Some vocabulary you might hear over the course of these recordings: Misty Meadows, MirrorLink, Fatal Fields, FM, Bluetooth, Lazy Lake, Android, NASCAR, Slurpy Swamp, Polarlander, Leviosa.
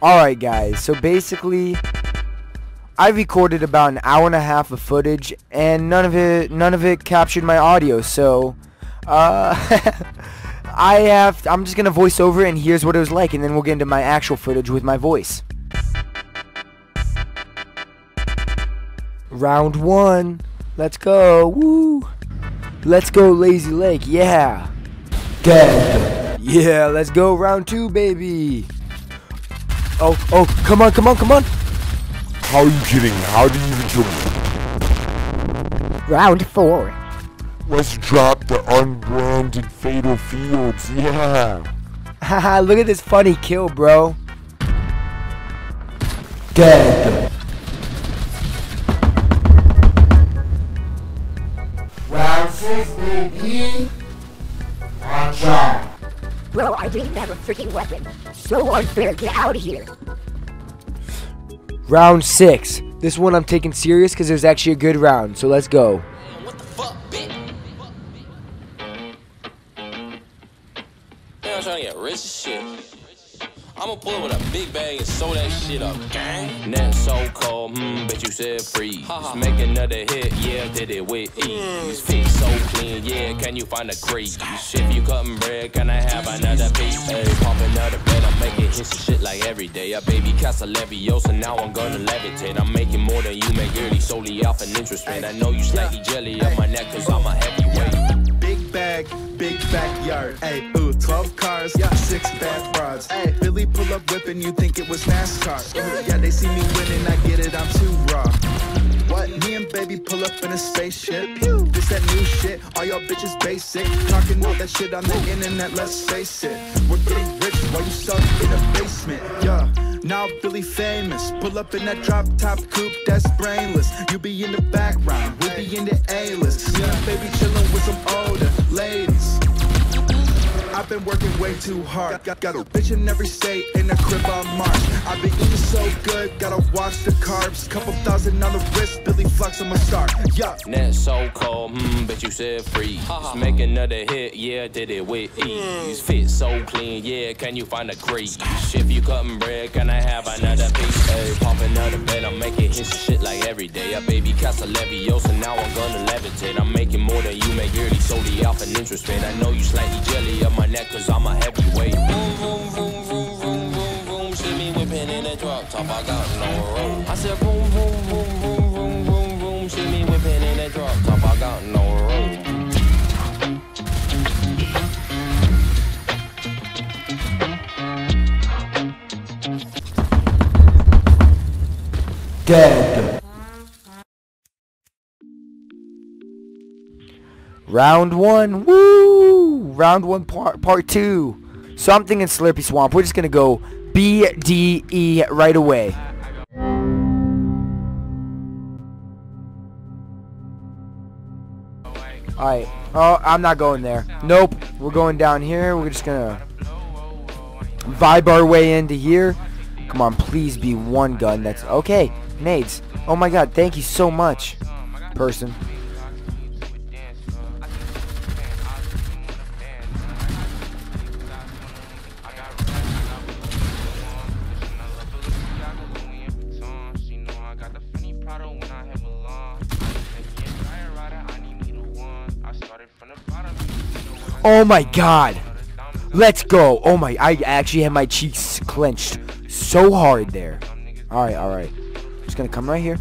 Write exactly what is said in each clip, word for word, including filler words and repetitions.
Alright guys, so basically I recorded about an hour and a half of footage and none of it none of it captured my audio, so uh I have I'm just gonna voice over and here's what it was like, and then we'll get into my actual footage with my voice. Round one. Let's go. Woo! Let's go, Lazy Lake, yeah. Dead. Yeah, let's go round two, baby. Oh, oh, come on, come on, come on. How are you kidding? How did you even kill me? Round four. Let's drop the unbranded Fatal Fields, yeah. Haha, look at this funny kill, bro. Dead. Round six, baby. On shot. Bro, I didn't have a freaking weapon. So unfair, get out of here. Round six. This one I'm taking serious because it was actually a good round, so let's go. What the fuck, bitch? Damn, I'm trying to get rich as shit. I'm gonna pull up with a big bag and sew that shit up, gang. That so cold, hmm, bet you said freeze. Just make another hit, yeah, did it with ease. Feet so clean, yeah, can you find a crease? If you cutting bread, can I have another piece? Hey, pop another bed, I'm making hits and shit like every day. A baby cast a Leviosa, now I'm gonna levitate. I'm making more than you make yearly, solely off an interest, man. I know you slightly jelly up my neck, cause I'm a heavyweight. Big bag, big backyard, ayy. twelve cars, yeah. six bad broads. Hey, Billy pull up whipping, you think it was NASCAR. Yeah, they see me winning, I get it, I'm too raw. What? Me and baby pull up in a spaceship. Pew. This that new shit, all y'all bitches basic. Talking all that shit on the internet, let's face it. We're getting rich while you suck in the basement, yeah. Now Billy famous, pull up in that drop top coupe, that's brainless. You be in the background, we be in the A-list. Yeah, baby chillin' with some older ladies. I've been working way too hard. Got, got, got a bitch in every state, in a crib on March. I've been eating so good, gotta watch the carbs. Couple thousand on the wrist, Billy Flux, I'm a star. Yeah. Net so cold, hmm, bet you said freeze. Just make another hit, yeah, did it with ease. Fit so clean, yeah, can you find a crease? If you cutting bread, can I have another piece? Hey, pop another bed, I'm making hits and shit like every day. A baby cast a Leviosa, now I'm gonna levitate. I'm making more than you make yearly, solely off an interest rate. I know you slightly jelly up my neck, cause I'm a heavyweight. Vroom, vroom, vroom, vroom, vroom, vroom, vroom. See me whipping in a drop top, I got no room. I said vroom, vroom, vroom, vroom, vroom, vroom, vroom. See me whipping in a drop top, I got no room. Dead. Round one, woo! Round one part part two. So I'm thinking Slurpy Swamp. We're just gonna go B D E right away. Alright. Oh, I'm not going there. Nope. We're going down here. We're just gonna vibe our way into here. Come on, please be one gun. That's okay. Nades. Oh my god, thank you so much, person. Oh my god, let's go. Oh my, I actually had my cheeks clenched so hard there. Alright, alright, I'm just gonna come right here,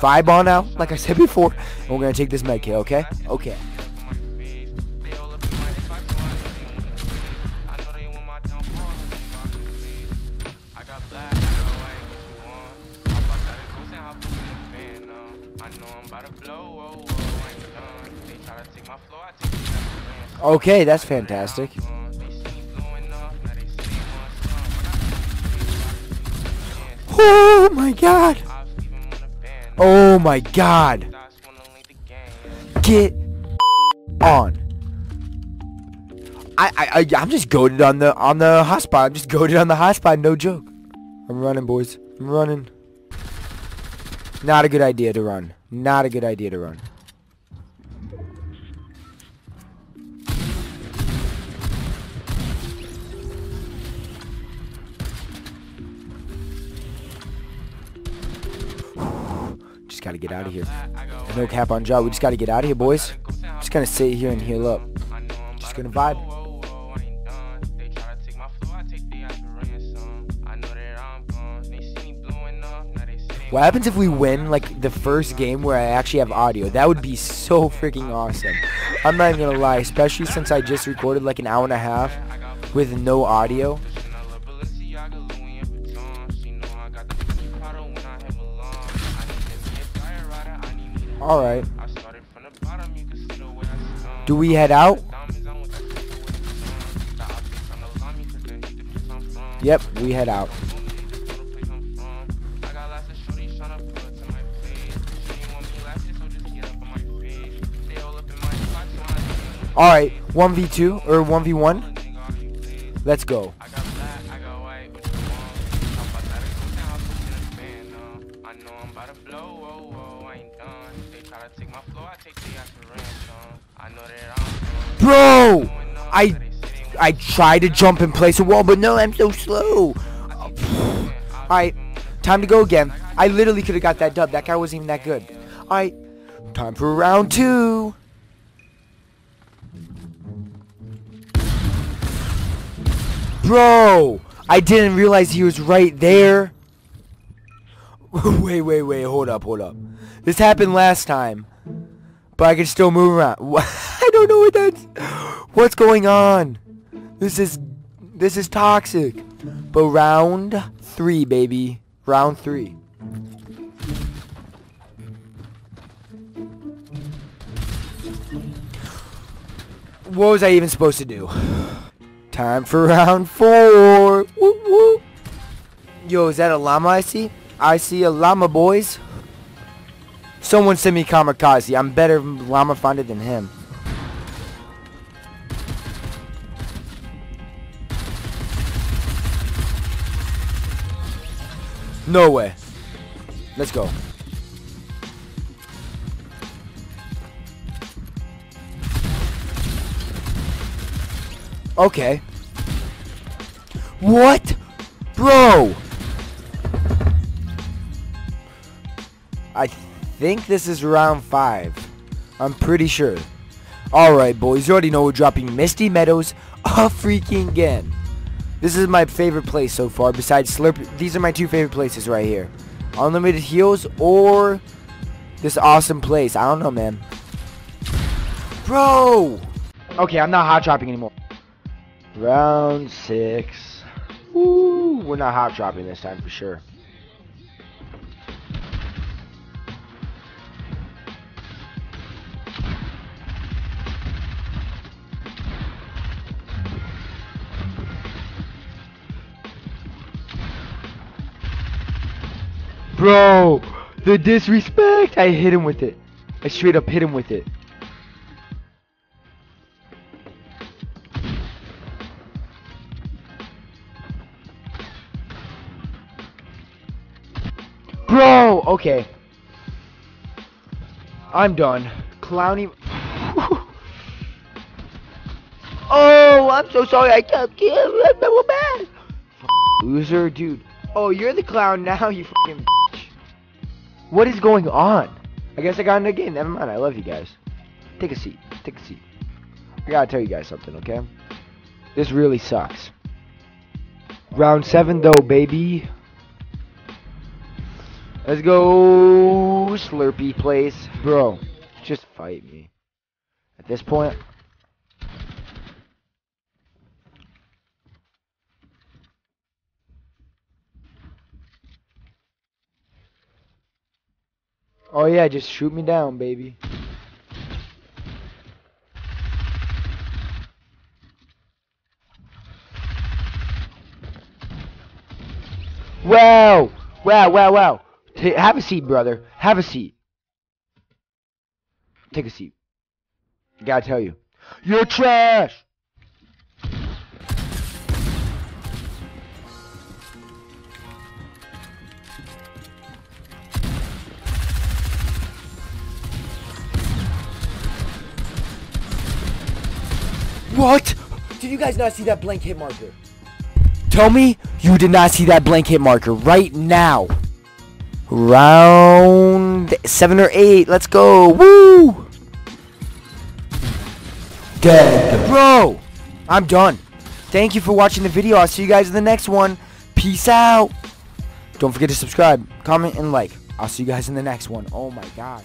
vibe on out, like I said before, and we're gonna take this med kit, okay? Okay. Okay, that's fantastic. Oh my god! Oh my god! Get on! I I I'm just goated on the on the hotspot. I'm just goated on the hotspot. No joke. I'm running, boys. I'm running. Not a good idea to run. Not a good idea to run. got to get out of here. No cap on job. We just got to get out of here, boys. Just going to sit here and heal up. Just going to vibe. What happens if we win, like, the first game where I actually have audio? That would be so freaking awesome. I'm not even gonna lie, especially since I just recorded, like, an hour and a half with no audio. Alright. Do we head out? Yep, we head out. Alright, one v two, or one v one. Let's go. Bro! I, I tried to jump and place a wall, but no, I'm so slow. Alright, time to go again. I literally could have got that dub. That guy wasn't even that good. Alright, time for round two. Bro, I didn't realize he was right there. Wait, wait, wait, hold up, hold up. This happened last time, but I can still move around. I don't know what that's... What's going on? This is... This is toxic. But round three, baby. Round three. What was I even supposed to do? Time for round four. Whoop, whoop. Yo, is that a llama I see? I see a llama, boys. Someone send me kamikaze. I'm better llama finder than him. No way. Let's go. Okay. What? Bro! I think this is round five. I'm pretty sure. Alright, boys. You already know we're dropping Misty Meadows a freaking again. This is my favorite place so far besides Slurpy. These are my two favorite places right here. Unlimited heals or this awesome place. I don't know, man. Bro! Okay, I'm not hot chopping anymore. Round six. Ooh, we're not hop dropping this time for sure. Bro, the disrespect! I hit him with it. I straight up hit him with it. Bro, okay. I'm done. Clowny. Oh, I'm so sorry. I can't give it. Double bad. Loser, dude. Oh, you're the clown now, you fucking bitch. What is going on? I guess I got in the game. Never mind. I love you guys. Take a seat. Take a seat. I gotta tell you guys something, okay? This really sucks. Round seven, though, baby. Let's go, Slurpy place. Bro, just fight me. At this point. Oh yeah, just shoot me down, baby. Wow, wow, wow, wow. Have a seat, brother. Have a seat. Take a seat. I gotta tell you. You're trash! What? Did you guys not see that blank hit marker? Tell me you did not see that blank hit marker right now. Round seven or eight. Let's go. Woo! Dead. Bro, I'm done. Thank you for watching the video. I'll see you guys in the next one. Peace out. Don't forget to subscribe, comment, and like. I'll see you guys in the next one. Oh my god.